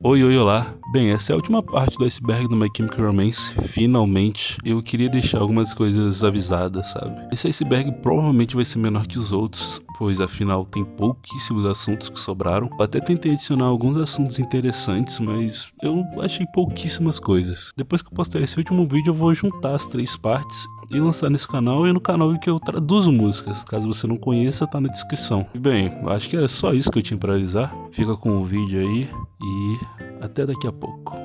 Oi, oi, olá! Bem, essa é a última parte do iceberg do My Chemical Romance, finalmente. Eu queria deixar algumas coisas avisadas, sabe? Esse iceberg provavelmente vai ser menor que os outros, pois afinal tem pouquíssimos assuntos que sobraram. Até tentei adicionar alguns assuntos interessantes, mas eu achei pouquíssimas coisas. Depois que eu postar esse último vídeo, eu vou juntar as três partes e lançar nesse canal e no canal em que eu traduzo músicas. Caso você não conheça, tá na descrição. E bem, acho que era só isso que eu tinha pra avisar. Fica com o vídeo aí e até daqui a pouco.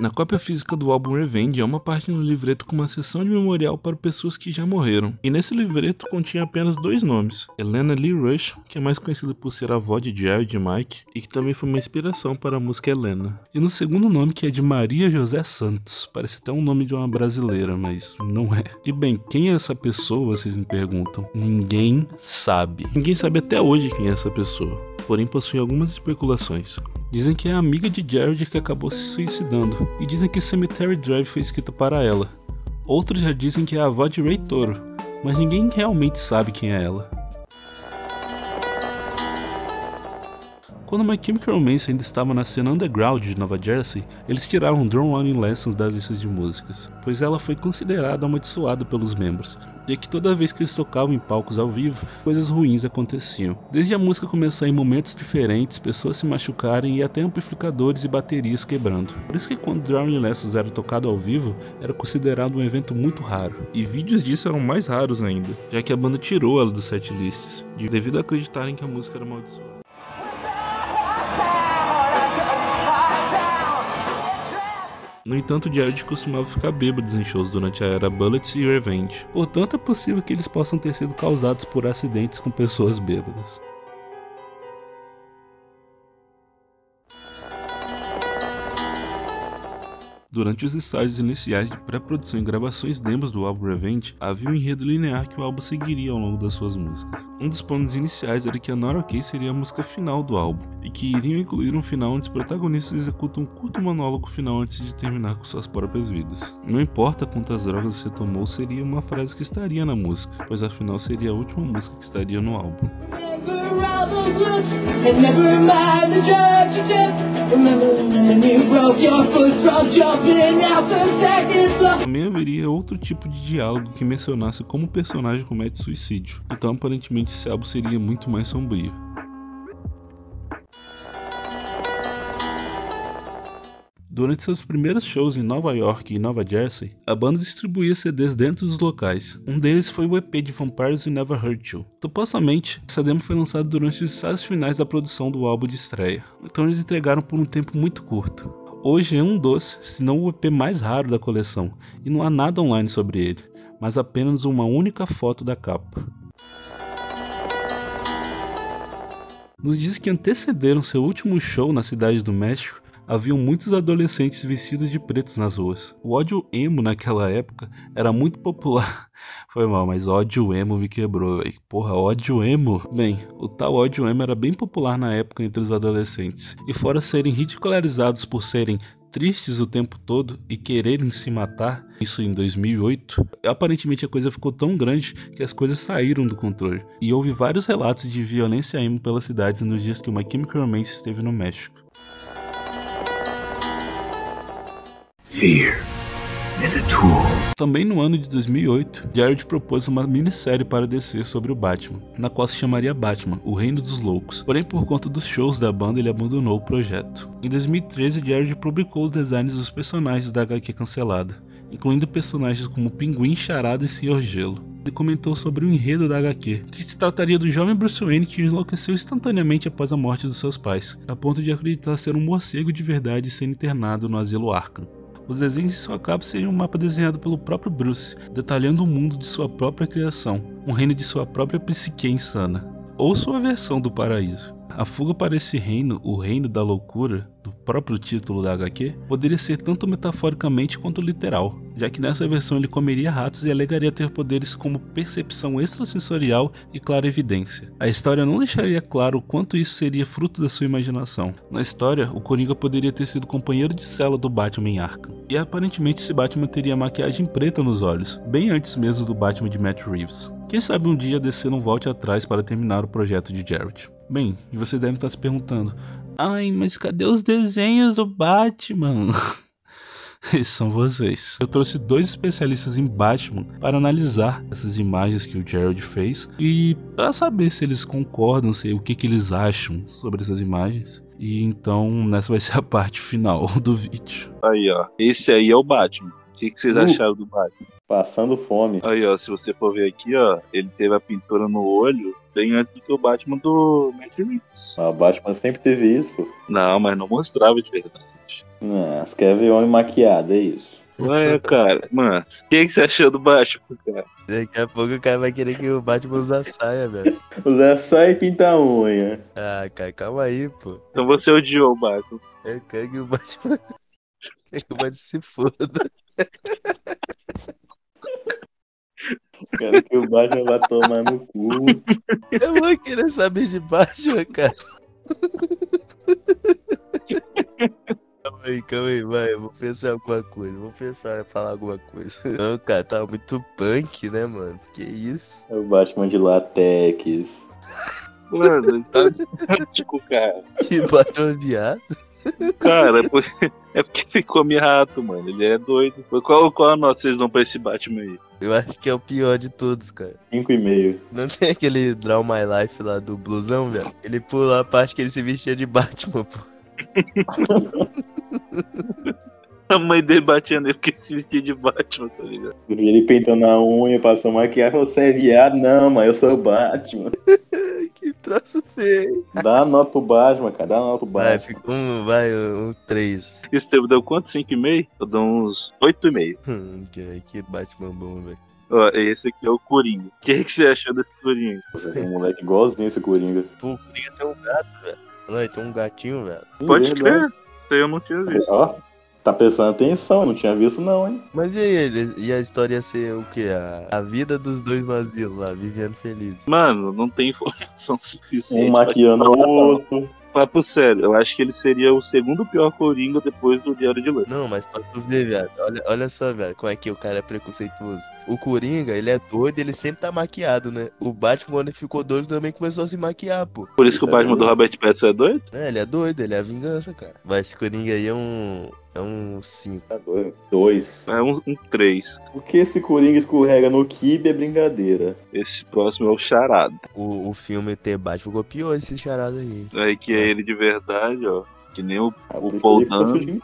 Na cópia física do álbum Revenge há uma parte no livreto com uma sessão de memorial para pessoas que já morreram. E nesse livreto continha apenas dois nomes: Helena Lee Rush, que é mais conhecida por ser a avó de Jared e Mike, e que também foi uma inspiração para a música Helena. E no segundo nome, que é de Maria José Santos. Parece até um nome de uma brasileira, mas não é. E bem, quem é essa pessoa, vocês me perguntam? Ninguém sabe. Ninguém sabe até hoje quem é essa pessoa. Porém, possui algumas especulações. Dizem que é a amiga de Jared que acabou se suicidando, e dizem que Cemetery Drive foi escrita para ela. Outros já dizem que é a avó de Ray Toro, mas ninguém realmente sabe quem é ela. Quando My Chemical Romance ainda estava na cena underground de Nova Jersey, eles tiraram Drowning Lessons das listas de músicas, pois ela foi considerada amaldiçoada pelos membros, e é que toda vez que eles tocavam em palcos ao vivo, coisas ruins aconteciam. Desde a música começar em momentos diferentes, pessoas se machucarem e até amplificadores e baterias quebrando. Por isso que quando Drowning Lessons era tocado ao vivo, era considerado um evento muito raro, e vídeos disso eram mais raros ainda, já que a banda tirou ela dos setlists, devido a acreditarem que a música era amaldiçoada. No entanto, Jared costumava ficar bêbado em shows durante a era Bullets e Revenge. Portanto, é possível que eles possam ter sido causados por acidentes com pessoas bêbadas. Durante os estágios iniciais de pré-produção e gravações demos do álbum Revenge, havia um enredo linear que o álbum seguiria ao longo das suas músicas. Um dos planos iniciais era que a Not Okay seria a música final do álbum, e que iriam incluir um final onde os protagonistas executam um curto monólogo final antes de terminar com suas próprias vidas. Não importa quantas drogas você tomou, seria uma frase que estaria na música, pois afinal seria a última música que estaria no álbum. Também haveria outro tipo de diálogo que mencionasse como o personagem comete suicídio, então aparentemente esse álbum seria muito mais sombrio. Durante seus primeiros shows em Nova York e Nova Jersey, a banda distribuía CDs dentro dos locais. Um deles foi o EP de Vampires We Never Hurt You. Supostamente, essa demo foi lançada durante os estágios finais da produção do álbum de estreia, então eles entregaram por um tempo muito curto. Hoje é um dos, se não o EP mais raro da coleção, e não há nada online sobre ele, mas apenas uma única foto da capa. Nos dias que antecederam seu último show na Cidade do México, haviam muitos adolescentes vestidos de pretos nas ruas. O ódio emo naquela época era muito popular. Foi mal, mas ódio emo me quebrou, véi. Porra, ódio emo? Bem, o tal ódio emo era bem popular na época entre os adolescentes. E fora serem ridicularizados por serem tristes o tempo todo e quererem se matar, isso em 2008, aparentemente a coisa ficou tão grande que as coisas saíram do controle. E houve vários relatos de violência emo pelas cidades nos dias que o My Chemical Romance esteve no México. Fear is a tool. Também no ano de 2008, Jared propôs uma minissérie para DC sobre o Batman, na qual se chamaria Batman, o Reino dos Loucos, porém por conta dos shows da banda ele abandonou o projeto. Em 2013, Jared publicou os designs dos personagens da HQ cancelada, incluindo personagens como Pinguim, Charada e Senhor Gelo. Ele comentou sobre o enredo da HQ, que se trataria do jovem Bruce Wayne que enlouqueceu instantaneamente após a morte dos seus pais, a ponto de acreditar ser um morcego de verdade e ser internado no asilo Arkham. Os desenhos de sua capa seriam um mapa desenhado pelo próprio Bruce, detalhando o mundo de sua própria criação, um reino de sua própria psique insana, ou sua versão do paraíso. A fuga para esse reino, o reino da loucura, do próprio título da HQ, poderia ser tanto metaforicamente quanto literal, já que nessa versão ele comeria ratos e alegaria ter poderes como percepção extrasensorial e clarividência. A história não deixaria claro o quanto isso seria fruto da sua imaginação. Na história, o Coringa poderia ter sido companheiro de cela do Batman em Arkham, e aparentemente esse Batman teria maquiagem preta nos olhos, bem antes mesmo do Batman de Matt Reeves. Quem sabe um dia a DC não volte atrás para terminar o projeto de Jared. Bem, e você deve estar se perguntando: ai, mas cadê os desenhos do Batman? Esses são vocês. Eu trouxe dois especialistas em Batman para analisar essas imagens que o Jared fez e para saber se eles concordam, se o que eles acham sobre essas imagens. E então, nessa vai ser a parte final do vídeo. Aí, ó. Esse aí é o Batman. O que vocês acharam do Batman? Passando fome. Aí, ó. Se você for ver aqui, ó. Ele teve a pintura no olho bem antes do que o Batman do Matt Reeves. Ah, o Batman sempre teve isso, pô. Não, mas não mostrava de verdade. Não, você quer ver homem maquiado, é isso. Ué, cara, mano, o que você achou do Batman, cara? Daqui a pouco o cara vai querer que o Batman use a saia, velho. Usar a saia e pintar a unha. Ah, cara, calma aí, pô. Então você odiou o Batman. Eu quero que o Batman... quero que o Batman se foda. Quero que o Batman vá tomar no cu. Eu vou querer saber de Batman, cara. Calma aí, vai, eu vou pensar alguma coisa, falar alguma coisa. Não, cara, tava muito punk, né, mano? Que isso? É o Batman de látex. Mano, tá tipo, cara. Que Batman viado? Cara, é porque ficou miato, mano, ele é doido. Qual a nota vocês dão pra esse Batman aí? Eu acho que é o pior de todos, cara. 5,5. Não tem aquele Draw My Life lá do blusão, velho? Ele pula a parte que ele se vestia de Batman, pô. A mãe dele batendo nele porque se vestia de Batman, tá ligado? Ele pintando a unha, passou maquiagem, você é viado? Não, mas eu sou o Batman. Que troço feio. Dá nota pro Batman, cara, dá nota pro Batman. Vai, fica um 3. Isso teve, deu quanto? 5,5? Eu dou uns 8,5. Que Batman bom, velho. Ó, esse aqui é o Coringa. O que é que você achou desse Coringa? É um moleque igualzinho esse Coringa. Pô, o Coringa tem um gato, velho. Não, tem um gatinho, velho. Pode crer, isso aí eu não tinha visto. Ó, tá prestando atenção, eu não tinha visto não, hein. Mas e aí, e a história ia ser o quê? A vida dos dois mazilos lá, vivendo felizes. Mano, não tem informação suficiente. Um maquiando o outro. Papo sério, eu acho que ele seria o segundo pior Coringa depois do Diário de Noite. Não, mas pra tu ver, velho, olha só, velho, como é que o cara é preconceituoso. O Coringa, ele é doido, ele sempre tá maquiado, né? O Batman, quando ele ficou doido, também começou a se maquiar, pô. Por isso que o Batman do Robert Pattinson é doido? É, ele é doido, ele é a vingança, cara. Mas esse Coringa aí é um 5. Tá doido. 2. É um 3. O que esse Coringa escorrega no kibe é brincadeira. Esse próximo é o Charada. O filme The Batman ficou pior, esse Charada aí. Aí que é ele de verdade, ó. Que nem o Paul Dano.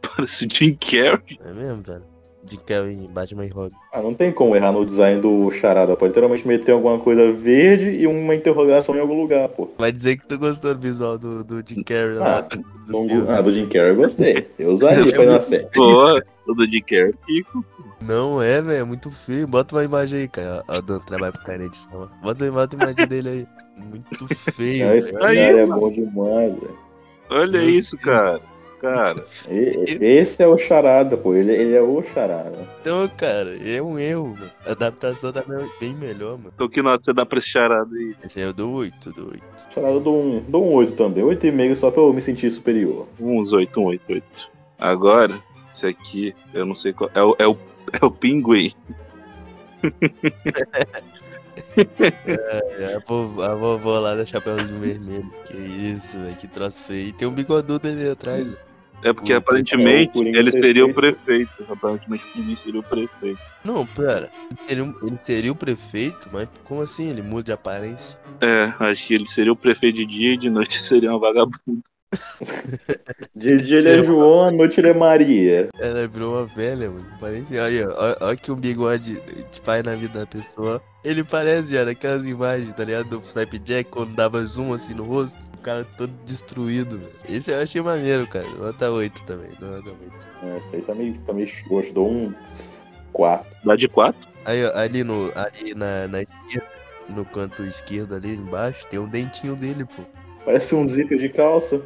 Parece o Jim Carrey. É mesmo, velho. Jim Carrey, Batman e Robin. Ah, não tem como errar no design do Charada, pô. Literalmente meter alguma coisa verde e uma interrogação em algum lugar, pô. Vai dizer que tu gostou do visual do Jim Carrey lá. Do Jim Carrey eu gostei. Eu usaria pra ir na fé. Pô, do Jim Carrey fico. Não é, velho. É muito feio. Bota uma imagem aí, cara. Ó, dando trabalho pro cara na edição. Bota a imagem dele aí. Muito feio, velho. Esse cara é bom demais, velho. Olha isso, cara. Cara, esse é o Charada, pô. Ele é o Charada. Então, cara, é um erro, mano. A adaptação tá bem melhor, mano. Então, que nota você dá pra esse Charada aí? Esse aí eu dou 8, dou 8. Charada eu dou um 8 também. 8,5 só pra eu me sentir superior. Uns 8, 8, 8. Agora, esse aqui, eu não sei qual. É o Pinguim. É, a vovó lá da Chapéuzinho Vermelho. Que isso, velho, que troço feio. E tem um bigodudo ali atrás. É porque aparentemente ele seria o prefeito. Aparentemente o Pinguim seria o prefeito. Não, pera. Ele seria o prefeito? Mas como assim? Ele muda de aparência? É, acho que ele seria o prefeito de dia e de noite seria uma vagabunda. De dia ele é João, à noite ele é Maria. Ela virou uma velha, mano. Parece, olha que o bigode de pai na vida da pessoa. Ele parece, já, aquelas imagens, tá ligado? Do Flapjack, quando dava zoom assim no rosto. O cara todo destruído, velho. Esse eu achei maneiro, cara. Nota 8 também. Nota 8. É, esse aí tá meio xoxo. Dou um 4. Dá de 4? Aí, ó, ali na esquerda, no canto esquerdo ali embaixo, tem um dentinho dele, pô. Parece um zíper de calça.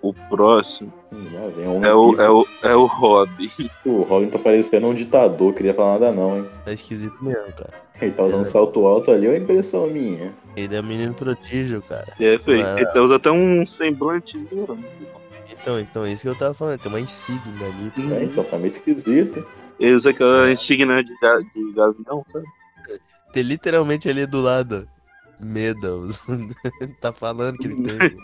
O próximo é o Robin. O Robin tá parecendo um ditador, queria falar nada não, hein. Tá esquisito mesmo, cara. Ele tá usando salto alto ali, ou é impressão minha? Ele é um menino prodígio, cara. É, foi. Mas... ele usa até um semblante. Então, isso que eu tava falando, tem uma insígnia ali. É, então tá meio esquisito. Ele usa aquela insígnia de gavião, cara. Tem literalmente ali do lado. medals. Tá falando que ele tem.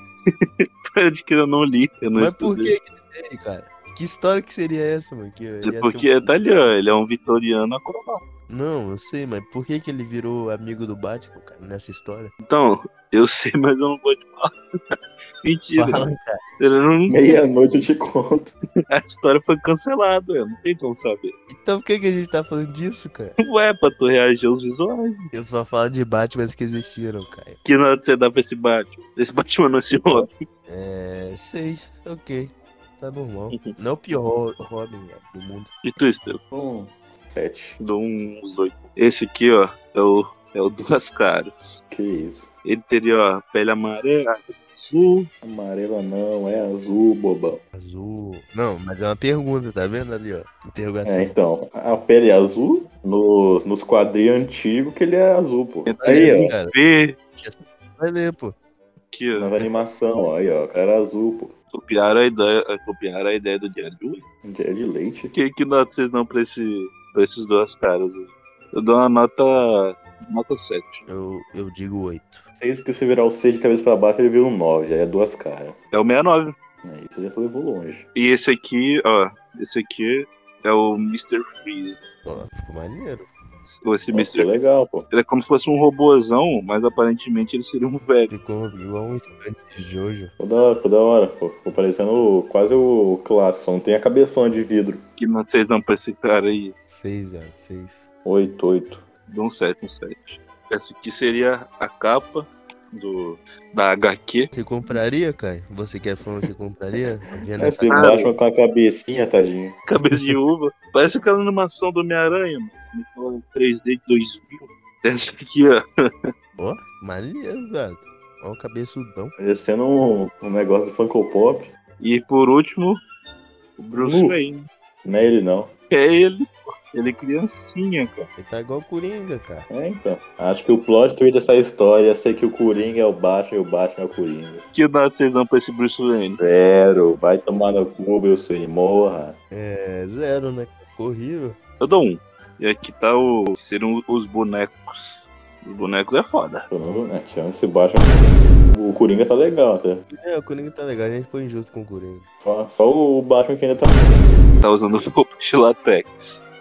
Pode que eu não li. Eu não estudei. Mas por que ele tem, cara? Que história que seria essa, mano? Que é porque um... tá ali, ó. Ele é um vitoriano acrobata. Não, eu sei, mas por que que ele virou amigo do Batman, cara, nessa história? Então, eu sei, mas eu não vou te falar. Mentira. Fala, cara. Não... Meia-noite eu te conto. A história foi cancelada, eu não tem como saber. Então por que que a gente tá falando disso, cara? Ué, pra tu reagir aos visuais. Eu só falo de Batman que existiram, cara. Que nota você dá pra esse Batman? Esse Batman não é esse Robin. É, 6, ok. Tá normal. Não é o pior Robin, cara, do mundo. E tu, Estevam? Bom... 7. Dou uns 8. Esse aqui, ó, é o Duas Caras. Que isso? Ele teria, ó, pele amarela, azul. Amarela não, é azul, bobão. Azul. Não, mas é uma pergunta, tá vendo ali, ó? Interrogação. É, então, a pele é azul nos quadrinhos antigos que ele é azul, pô. Aí, ó. Cara. Vai ler, pô. Aqui, ó. Na animação, ó, aí, ó, cara azul, pô. Copiaram a ideia do Jared. Jared Leite. Que nota vocês dão pra esse... Pra esses Duas Caras. Eu dou uma nota 7. Eu digo 8. 6, porque se virar o 6 de cabeça pra baixo, ele vira um 9. Já é Duas Caras. É o 69. É, isso já foi longe. E esse aqui, ó. Esse aqui é o Mr. Freeze. Nossa, ficou maneiro. Esse Mr. Freeze. Legal, pô. Ele é como se fosse um robôzão, mas aparentemente ele seria um velho. Ficou igual um estudante de Jojo. Ficou da hora, pô. Ficou parecendo quase o clássico, só não tem a cabeçona de vidro. Que nota vocês dão pra esse cara aí? 6, velho, 6. 8. Dou um 7. Essa aqui seria a capa da HQ. Você compraria, Caio? Você quer falar, você compraria? Você baixa com a cabecinha, tadinho. Cabeça de uva. Parece aquela animação do Homem-Aranha, mano. 3D de 2000. Essa aqui, ó. Ó, maneiro, velho. Ó o cabeçudão. Parecendo um negócio do Funko Pop. E por último, o Bruce Wayne. Não é ele, não. É ele, pô. Ele é criancinha, cara. Ele tá igual o Coringa, cara. É, então. Acho que o plot twist dessa história é ser que o Coringa é o Batman e o Batman é o Coringa. Que nota vocês dão pra esse Bruce Wayne? 0. Vai tomar no cu, Bruce Wayne. Morra. É, 0, né? Horrível. Eu dou 1. E aqui tá o... Serão os bonecos. Os bonecos é foda. Chama esse Batman... O Coringa tá legal, até. É, o Coringa tá legal, a gente foi injusto com o Coringa. Só o Batman que ainda tá usando roupa de latex.